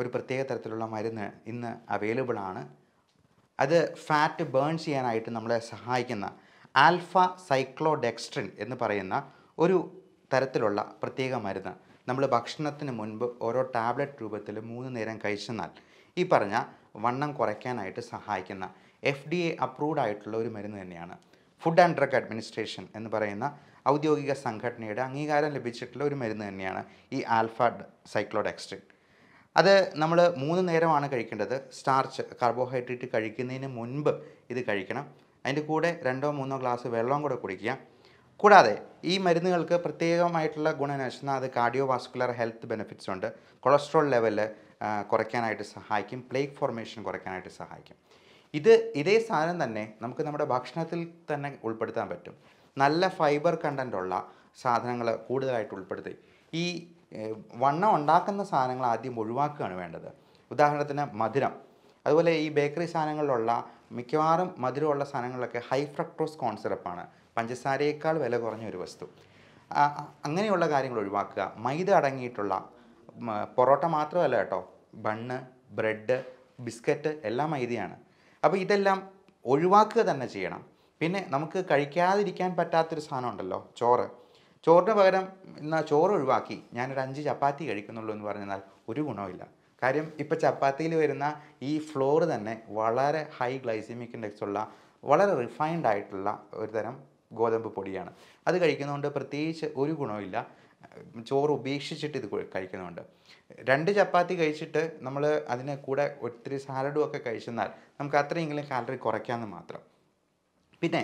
ഒരു പ്രത്യേക തരത്തിലുള്ള മരുന്ന് ഇന്ന് അവൈലബിൾ ആണ്. അത് ഫാറ്റ് ബേൺ ചെയ്യാനായിട്ട് നമ്മളെ സഹായിക്കുന്ന ആൽഫ സൈക്ലോഡെക്സ്ട്രിൻ എന്ന് പറയുന്ന ഒരു തരത്തിലുള്ള പ്രത്യേക മരുന്ന് നമ്മൾ ഭക്ഷണത്തിന് മുൻപ് ഓരോ ടാബ്ലറ്റ് രൂപത്തിൽ 3 നേരം കഴിച്ചെന്നാൽ ഈ പറഞ്ഞ വണ്ണം കുറയ്ക്കാനായിട്ട് സഹായിക്കുന്ന FDA അപ്രൂവ്ഡ് ആയിട്ടുള്ള ഒരു മരുന്ന് തന്നെയാണ്. ഫുഡ് ആൻഡ് ഡ്രഗ് അഡ്മിനിസ്ട്രേഷൻ എന്ന് പറയുന്ന ഔദ്യോഗിക സംഘടനയുടെ അംഗീകാരം ലഭിച്ചിട്ടുള്ള ഒരു മരുന്ന് തന്നെയാണ് ഈ ആൽഫ സൈക്ലോഡെക്സ്ട്രിൻ. അത് നമ്മൾ 3 നേരമാണ് കഴിക്കേണ്ടത്. സ്റ്റാർച്ച് കാർബോഹൈഡ്രേറ്റ് കഴിക്കുന്നതിന് മുൻപ് ഇത് കഴിക്കണം. അതിൻ്റെ കൂടെ 2 3 ഗ്ലാസ് വെള്ളവും കൂടെ കുടിക്കുക. കൂടാതെ ഈ മരുന്നുകൾക്ക് പ്രത്യേകമായിട്ടുള്ള ഗുണം വെച്ചാൽ അത് കാർഡിയോവാസ്കുലർ ഹെൽത്ത് ബെനിഫിറ്റ്സ് ഉണ്ട്. കൊളസ്ട്രോൾ ലെവൽ കുറയ്ക്കാനായിട്ട് സഹായിക്കും, പ്ലേക്ക് ഫോർമേഷൻ കുറയ്ക്കാനായിട്ട് സഹായിക്കും. ഇതേ സാധനം തന്നെ നമുക്ക് നമ്മുടെ ഭക്ഷണത്തിൽ തന്നെ ഉൾപ്പെടുത്താൻ പറ്റും. നല്ല ഫൈബർ കണ്ടൻറ്റുള്ള സാധനങ്ങൾ കൂടുതലായിട്ട് ഉൾപ്പെടുത്തി ഈ വണ്ണം ഉണ്ടാക്കുന്ന സാധനങ്ങൾ ആദ്യം ഒഴിവാക്കുകയാണ് വേണ്ടത്. ഉദാഹരണത്തിന് മധുരം, അതുപോലെ ഈ ബേക്കറി സാധനങ്ങളിലുള്ള മിക്കവാറും മധുരമുള്ള സാധനങ്ങളിലൊക്കെ ഹൈ ഫ്രക്ടോസ് കോൺ സിറപ്പാണ്, പഞ്ചസാരയേക്കാൾ വില കുറഞ്ഞ ഒരു വസ്തു. അങ്ങനെയുള്ള കാര്യങ്ങൾ ഒഴിവാക്കുക. മൈദ അടങ്ങിയിട്ടുള്ള പൊറോട്ട മാത്രമല്ല കേട്ടോ, ബണ്ണ്, ബ്രെഡ്, ബിസ്ക്കറ്റ് എല്ലാം മൈദയാണ്. അപ്പോൾ ഇതെല്ലാം ഒഴിവാക്കുക തന്നെ ചെയ്യണം. പിന്നെ നമുക്ക് കഴിക്കാതിരിക്കാൻ പറ്റാത്തൊരു സാധനം ഉണ്ടല്ലോ, ചോറിന് പകരം എന്നാൽ ചോറ് ഒഴിവാക്കി ഞാനൊരു 5 ചപ്പാത്തി കഴിക്കുന്നുള്ളൂ എന്ന് പറഞ്ഞാൽ ഒരു ഗുണമില്ല. കാര്യം ഇപ്പോൾ ചപ്പാത്തിയിൽ വരുന്ന ഈ ഫ്ലോർ തന്നെ വളരെ ഹൈ ഗ്ലൈസീമിക് ഇൻഡെക്സ് ഉള്ള വളരെ റിഫൈൻഡ് ആയിട്ടുള്ള ഒരു തരം ഗോതമ്പ് പൊടിയാണ്. അത് കഴിക്കുന്നതുകൊണ്ട് പ്രത്യേകിച്ച് ഒരു ഗുണമില്ല. ചോറ് ഉപേക്ഷിച്ചിട്ട് ഇത് കഴിക്കുന്നുണ്ട്. 2 ചപ്പാത്തി കഴിച്ചിട്ട് നമ്മൾ അതിന് കൂടെ ഒത്തിരി സാലഡും ഒക്കെ കഴിച്ചെന്നാൽ നമുക്ക് അത്രയെങ്കിലും കാലറി കുറയ്ക്കാമെന്ന് മാത്രം. പിന്നെ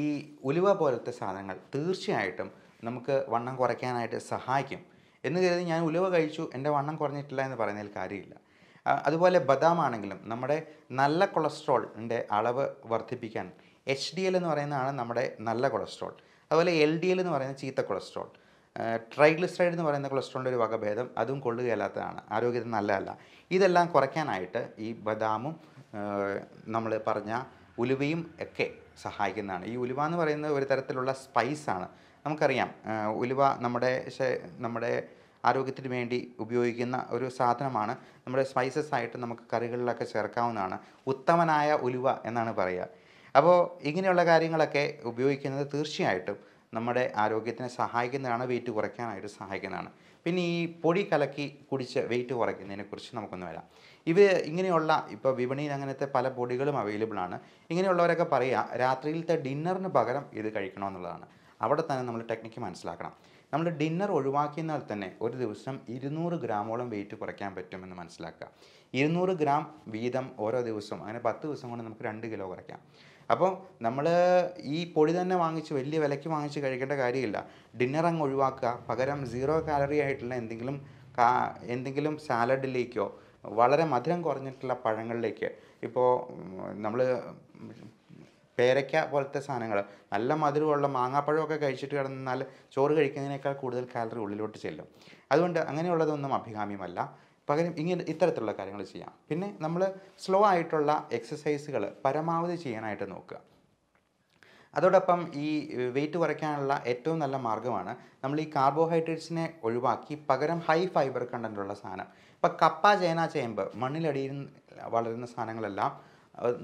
ഈ ഉലുവ പോലത്തെ സാധനങ്ങൾ തീർച്ചയായിട്ടും നമുക്ക് വണ്ണം കുറയ്ക്കാനായിട്ട് സഹായിക്കും എന്ന് കരുതി ഞാൻ ഉലുവ കഴിച്ചു എൻ്റെ വണ്ണം കുറഞ്ഞിട്ടില്ല എന്ന് പറയുന്നതിൽ കാര്യമില്ല. അതുപോലെ ബദാം ആണെങ്കിലും നമ്മുടെ നല്ല കൊളസ്ട്രോളിൻ്റെ അളവ് വർദ്ധിപ്പിക്കാൻ HDL എന്ന് പറയുന്നതാണ് നമ്മുടെ നല്ല കൊളസ്ട്രോൾ. അതുപോലെ LDL എന്ന് പറയുന്ന ചീത്ത കൊളസ്ട്രോൾ. ട്രൈഗ്ലിസറൈഡ് എന്ന് പറയുന്ന കൊളസ്ട്രോളിൻ്റെ ഒരു വകഭേദം, അതും കൊള്ളുകയില്ലാത്തതാണ്, ആരോഗ്യത്തിന് നല്ലതല്ല. ഇതെല്ലാം കുറയ്ക്കാനായിട്ട് ഈ ബദാമും നമ്മൾ പറഞ്ഞ ഉലുവയും ഒക്കെ സഹായിക്കുന്നതാണ്. ഈ ഉലുവ എന്ന് പറയുന്നത് ഒരു തരത്തിലുള്ള സ്പൈസാണ്. നമുക്കറിയാം ഉലുവ നമ്മുടെ ആരോഗ്യത്തിന് വേണ്ടി ഉപയോഗിക്കുന്ന ഒരു സാധനമാണ്. നമ്മുടെ സ്പൈസസ് ആയിട്ട് നമുക്ക് കറികളിലൊക്കെ ചേർക്കാവുന്നതാണ്. ഉത്തമനായ ഉലുവ എന്നാണ് പറയുക. അപ്പോൾ ഇങ്ങനെയുള്ള കാര്യങ്ങളൊക്കെ ഉപയോഗിക്കുന്നത് തീർച്ചയായിട്ടും നമ്മുടെ ആരോഗ്യത്തിനെ സഹായിക്കുന്നതാണ്, വെയിറ്റ് കുറയ്ക്കാനായിട്ട് സഹായിക്കുന്നതാണ്. പിന്നെ ഈ പൊടി കലക്കി കുടിച്ച് വെയിറ്റ് കുറയ്ക്കുന്നതിനെക്കുറിച്ച് നമുക്കൊന്ന് വരാം. ഇങ്ങനെയുള്ള ഇപ്പോൾ വിപണിയിൽ അങ്ങനത്തെ പല പൊടികളും അവൈലബിളാണ്. ഇങ്ങനെയുള്ളവരൊക്കെ പറയുക രാത്രിയിലത്തെ ഡിന്നറിന് പകരം ഇത് കഴിക്കണമെന്നുള്ളതാണ്. അവിടെ തന്നെ നമ്മൾ ടെക്നിക്ക് മനസ്സിലാക്കണം. നമ്മൾ ഡിന്നർ ഒഴിവാക്കിയാൽ തന്നെ ഒരു ദിവസം 200 ഗ്രാമോളം വെയിറ്റ് കുറയ്ക്കാൻ പറ്റുമെന്ന് മനസ്സിലാക്കുക. 200 ഗ്രാം വീതം ഓരോ ദിവസവും, അങ്ങനെ 10 ദിവസം കൊണ്ട് നമുക്ക് 2 കിലോ കുറയ്ക്കാം. അപ്പോൾ നമ്മൾ ഈ പൊടി തന്നെ വാങ്ങിച്ച് വലിയ വിലയ്ക്ക് വാങ്ങിച്ച് കഴിക്കേണ്ട കാര്യമില്ല. ഡിന്നർ അങ്ങ് ഒഴിവാക്കുക. പകരം 0 കാലറി ആയിട്ടുള്ള എന്തെങ്കിലും സാലഡിലേക്കോ വളരെ മധുരം കുറഞ്ഞിട്ടുള്ള പഴങ്ങളിലേക്ക്, ഇപ്പോൾ നമ്മൾ പേരയ്ക്ക പോലത്തെ സാധനങ്ങൾ, നല്ല മധുരമുള്ള മാങ്ങാപ്പഴമൊക്കെ കഴിച്ചിട്ട് കിടന്നാൽ ചോറ് കഴിക്കുന്നതിനേക്കാൾ കൂടുതൽ കാലറി ഉള്ളിലോട്ട് ചെല്ലും. അതുകൊണ്ട് അങ്ങനെയുള്ളതൊന്നും അഭികാമ്യമല്ല. പകരം ഇത്തരത്തിലുള്ള കാര്യങ്ങൾ ചെയ്യാം. പിന്നെ നമ്മൾ സ്ലോ ആയിട്ടുള്ള എക്സസൈസുകൾ പരമാവധി ചെയ്യാനായിട്ട് നോക്കുക. അതോടൊപ്പം ഈ വെയിറ്റ് കുറയ്ക്കാനുള്ള ഏറ്റവും നല്ല മാർഗ്ഗമാണ് നമ്മൾ ഈ കാർബോഹൈഡ്രേറ്റ്സിനെ ഒഴിവാക്കി പകരം ഹൈ ഫൈബർ കണ്ടൻറ്റുള്ള സാധനം. ഇപ്പം കപ്പ, ചേന, ചേമ്പ്, മണ്ണിലടിയിൽ വളരുന്ന സാധനങ്ങളെല്ലാം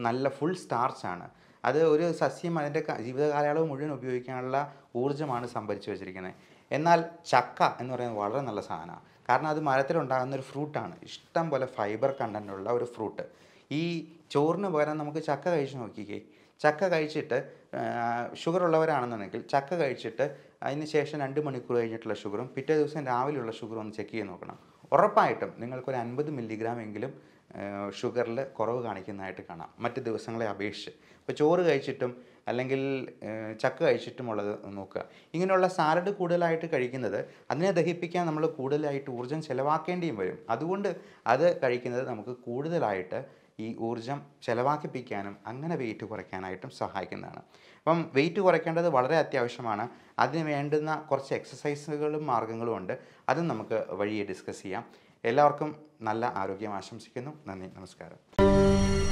നല്ല ഫുൾ സ്റ്റാർച്ചാണ്. അത് ഒരു സസ്യം അതിൻ്റെ ജീവിതകാലയളവ് മുഴുവൻ ഉപയോഗിക്കാനുള്ള ഊർജ്ജമാണ് സംഭരിച്ചു വെച്ചിരിക്കുന്നത്. എന്നാൽ ചക്ക എന്ന് പറയുന്നത് വളരെ നല്ല സാധനമാണ്. കാരണം അത് മരത്തിലുണ്ടാകുന്ന ഒരു ഫ്രൂട്ടാണ്, ഇഷ്ടം പോലെ ഫൈബർ കണ്ടൻറ്റുള്ള ഒരു ഫ്രൂട്ട്. ഈ ചോറിന് പകരം നമുക്ക് ചക്ക കഴിച്ച് നോക്കിക്കേ. ചക്ക കഴിച്ചിട്ട് ഷുഗർ ഉള്ളവരാണെന്നുണ്ടെങ്കിൽ ചക്ക കഴിച്ചിട്ട് അതിന് ശേഷം 2 മണിക്കൂർ കഴിഞ്ഞിട്ടുള്ള ഷുഗറും പിറ്റേ ദിവസം രാവിലെയുള്ള ഷുഗറും ഒന്ന് ചെക്ക് ചെയ്ത് നോക്കണം. ഉറപ്പായിട്ടും നിങ്ങൾക്കൊരു 50 മില്ലിഗ്രാം എങ്കിലും ഷുഗറിൽ കുറവ് കാണിക്കുന്നതായിട്ട് കാണാം മറ്റ് ദിവസങ്ങളെ അപേക്ഷിച്ച്. ഇപ്പോൾ ചോറ് കഴിച്ചിട്ടും Alangil Chaka Ishitimola Noka. Inginola Sarad Kudalai to Karikinada, Adana the Hippikan Namla Kudalai to Urjan Selavakendi. Adund other Karikinada Namaka Kudalaita, E. Urjam, Selavaki Picanum, Angana way to work an item Sahakanana. From way to work under the Valda Athyavashamana, Adame endana Korsa exercise Margangal under Adanamaka Varia discussia. എല്ലാവർക്കും നല്ല ആരോഗ്യം ആശംസിക്കുന്നു. നന്ദി, നമസ്കാരം.